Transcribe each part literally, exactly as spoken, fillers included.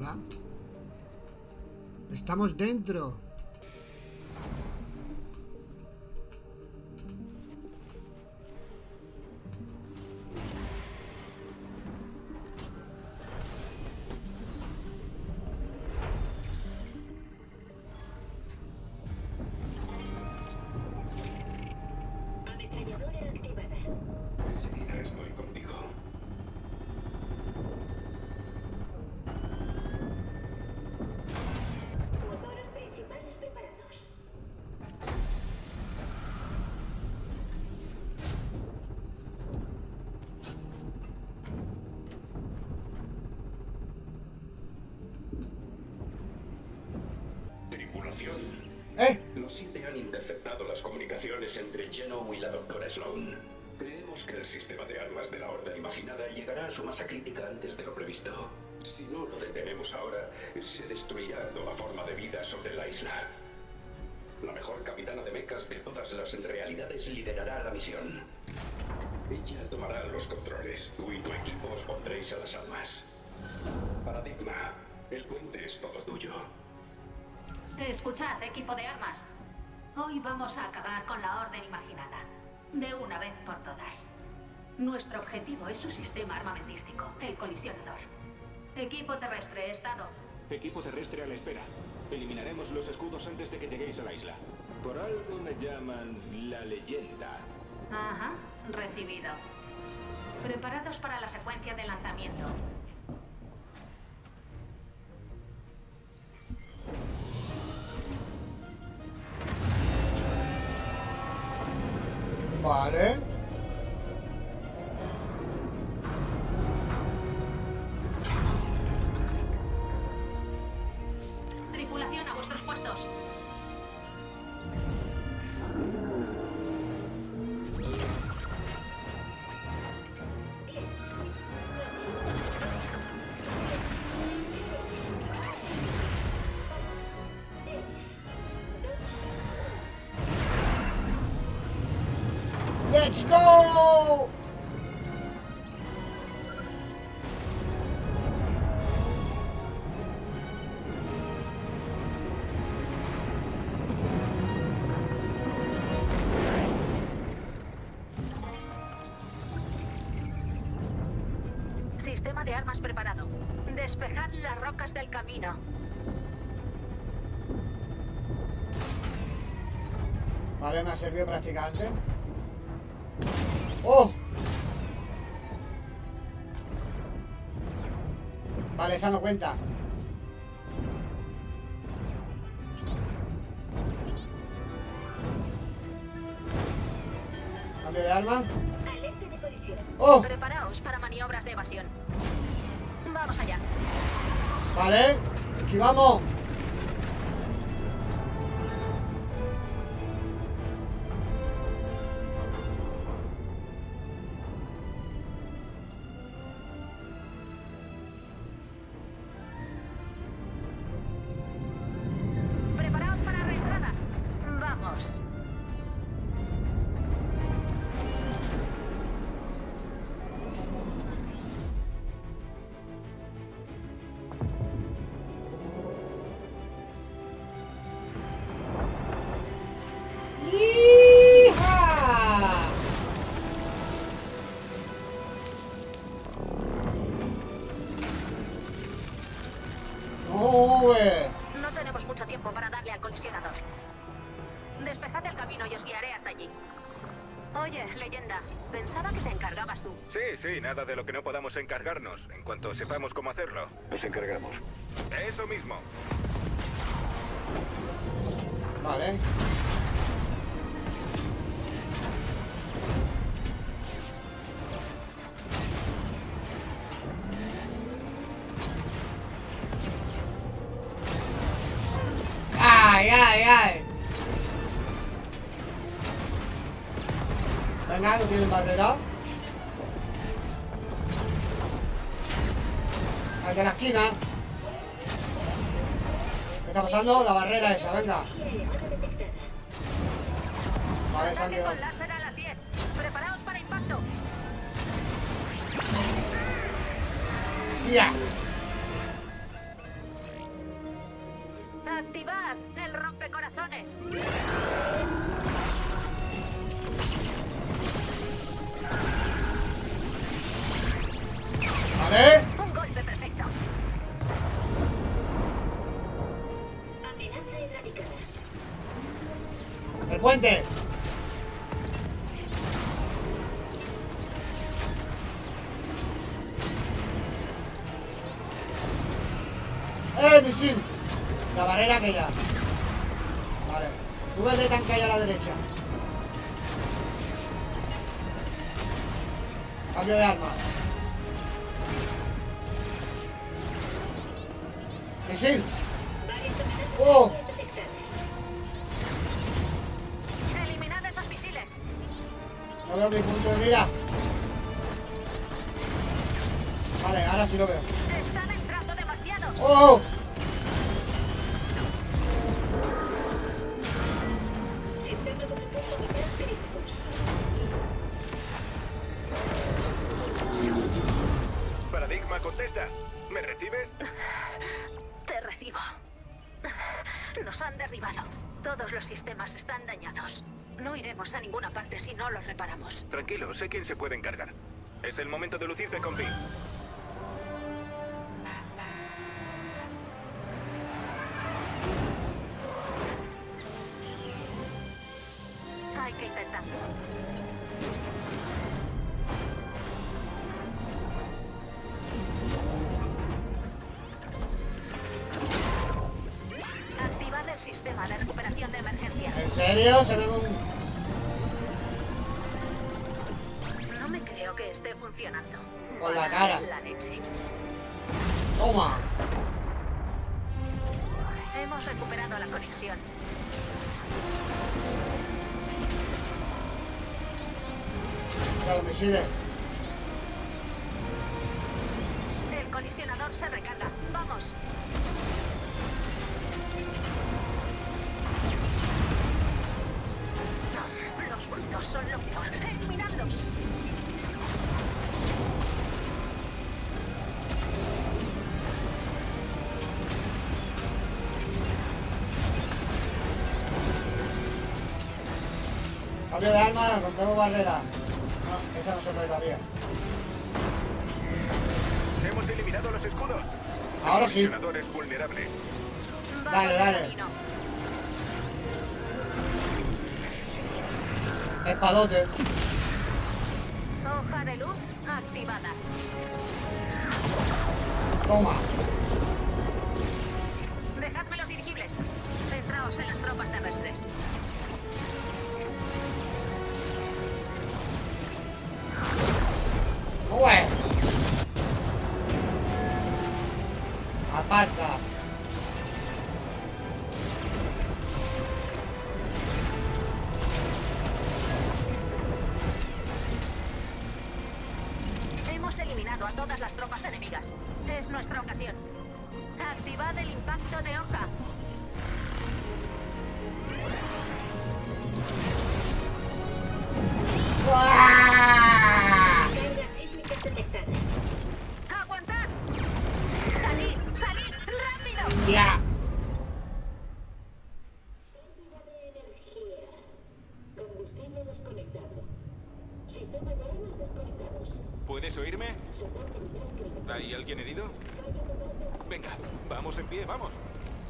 Hola. Estamos dentro. Los I T han interceptado las comunicaciones entre Genoa y la Doctora Sloan. Creemos que el sistema de armas de la Orden Imaginada llegará a su masa crítica antes de lo previsto. Si no lo detenemos ahora, se destruirá toda forma de vida sobre la isla. La mejor capitana de mechas de todas las realidades liderará la misión. Ella tomará los controles. Tú y tu equipo os pondréis a las armas. Paradigma, el puente es todo tuyo. Escuchad, equipo de armas. Hoy vamos a acabar con la Orden Imaginada, de una vez por todas. Nuestro objetivo es su sistema armamentístico, el colisionador. Equipo terrestre, estado. Equipo terrestre a la espera. Eliminaremos los escudos antes de que lleguéis a la isla. Por algo me llaman la leyenda. Ajá, recibido. Preparados para la secuencia de lanzamiento. Vale. Tripulación a vuestros puestos. ¡Let's go! Sistema de armas preparado. Despejad las rocas del camino. Vale, me ha servido practicante. ¡Oh! Vale, esa no cuenta. Cambio de arma. Alerta de colisión. ¡Oh! Preparaos para maniobras de evasión. Vamos allá. Vale, aquí vamos. No tenemos mucho tiempo para darle al colisionador. Despejad el camino y os guiaré hasta allí. Oye, leyenda, pensaba que te encargabas tú. Sí, sí, nada de lo que no podamos encargarnos. En cuanto sepamos cómo hacerlo, nos encargamos. Eso mismo. Vale. ¡Ay, ay, ay! Venga, no tienen barrera. Al de la esquina. ¿Qué está pasando? La barrera esa, venga. Vale, se han quedado. Preparaos para impacto. ¡Ya! Vale. Un golpe perfecto. Amenaza erradicada. El puente. ¡Eh, misil! La barrera aquella. Vale. Tuve de tanque ahí a la derecha. Cambio de arma. ¡Misil! ¡Oh! ¡Eliminad esos misiles! No veo mi punto de mira. Vale, ahora sí lo veo. ¡Están entrando demasiado! ¡Oh! Paradigma, contesta. ¿Me recibes? Te recibo. Nos han derribado. Todos los sistemas están dañados. No iremos a ninguna parte si no los reparamos. Tranquilo, sé quién se puede encargar. Es el momento de lucirte, compi. Hay que intentarlo. Activad el sistema de recuperación de emergencia. ¿En serio? Se ve un... No me creo que esté funcionando. Con la cara. La leche. Toma. Hemos recuperado la conexión. Los misiles. El colisionador se recarga. Vamos. No, los bultos son lo peor. Eliminadlos. Cambio de arma, rompemos barrera. No, esa no se puede todavía. Hemos eliminado los escudos. Ahora el sí. El coleccionador es vulnerable. Dale, dale. Espadote. Hoja de luz activada. Toma. Dejadme los dirigibles. Centraos en las tropas terrestres. Bueno. Aparta. Hemos eliminado a todas las tropas enemigas. Es nuestra ocasión. Activad el impacto de hoja. ¡Uah! Ya. ¿Puedes oírme? ¿Hay alguien herido? Venga, vamos en pie, vamos.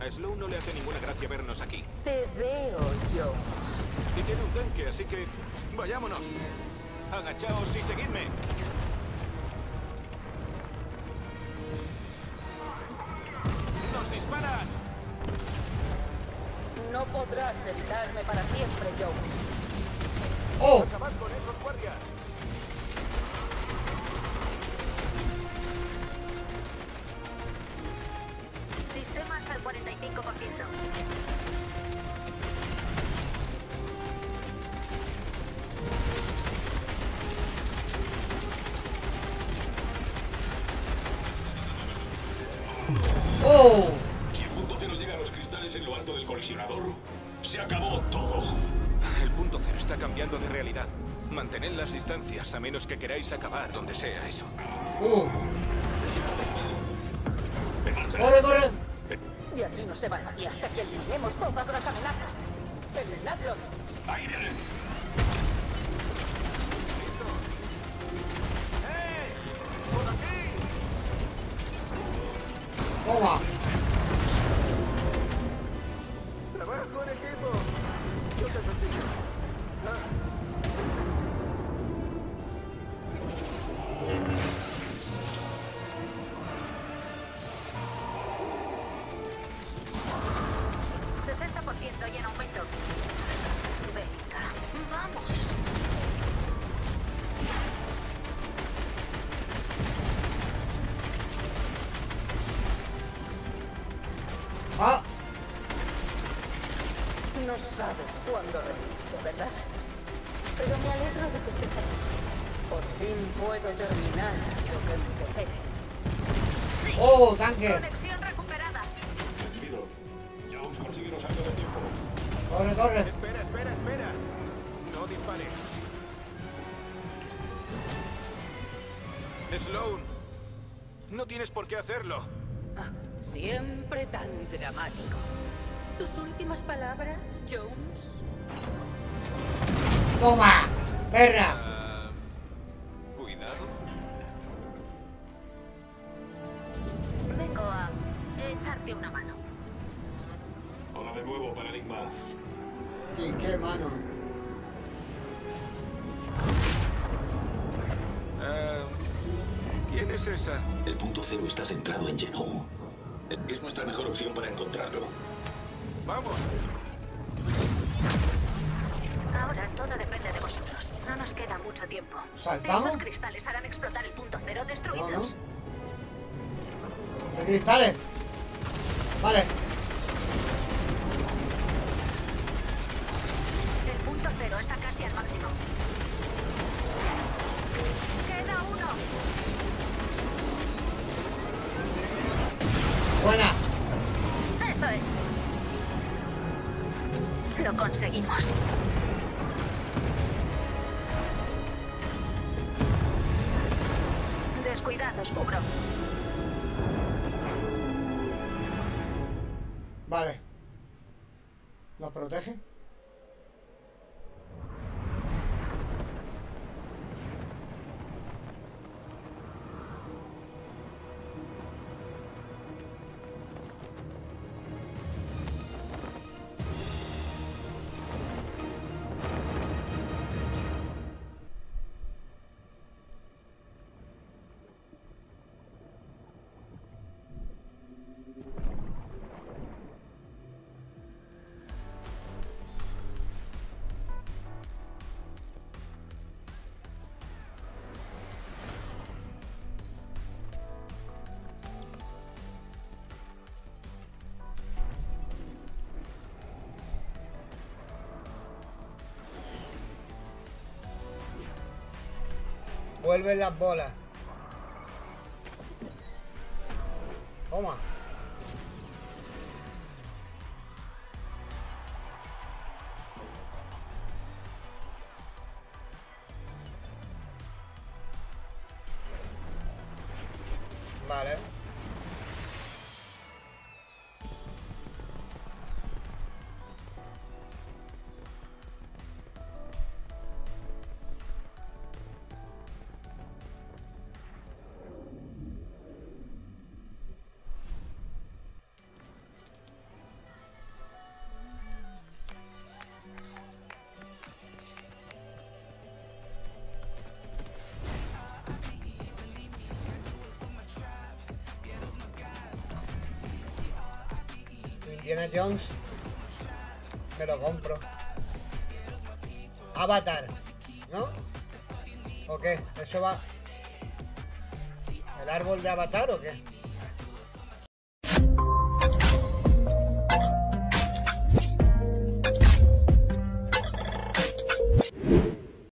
A Sloan no le hace ninguna gracia vernos aquí. Te veo, Jones. Y tiene un tanque, así que vayámonos. Agachaos y seguidme. No podrás evitarme para siempre, Jones. ¡Oh! ¡Acabad con esos guardias! Sistemas al cuarenta y cinco por ciento. ¡Oh! En lo alto del colisionador, se acabó todo. El punto cero está cambiando de realidad. Mantened las distancias a menos que queráis acabar donde sea eso. Uh. ¡Corre, corre! De aquí no se van a ir hasta que eliminemos todas las amenazas. ¡Eliminadlos! ¡Ahí vienen! ¡Eh! ¡Por aquí! Toma. Trabajo en equipo. Yo te sostigo. sesenta por ciento y en aumento. Venga, vamos. Ah. No sabes cuándo rendirte, ¿verdad? Pero me alegro de que estés aquí. Por fin puedo terminar lo que empecé. Sí. Oh, tanque. Conexión recuperada. Recibido. Jones consiguió los años de tiempo. Corre, corre. Espera, espera, espera. No dispares. Sloan, no tienes por qué hacerlo. Ah, siempre tan dramático. Tus últimas palabras, Jones. Toma, perra. Uh, cuidado. Vengo a echarte una mano. Hola de nuevo, Paradigma. ¿Y qué mano? Uh, ¿Quién es esa? El punto cero está centrado en Genoa. Es nuestra mejor opción para encontrarlo. ¡Vamos! Ahora todo depende de vosotros. No nos queda mucho tiempo. ¿Saltamos? Esos cristales harán explotar el punto cero destruidos. No, no. ¡Cristales! Vale. El punto cero está casi al máximo. ¡Queda uno! ¡Buena! ¡Eso es! Lo conseguimos. Descuidados, cubro. Vale. ¿Lo protege? Vuelven las bolas. Toma. Vale. Indiana Jones, me lo compro. Avatar, ¿no? ¿O qué? ¿Eso va? ¿El árbol de Avatar o qué?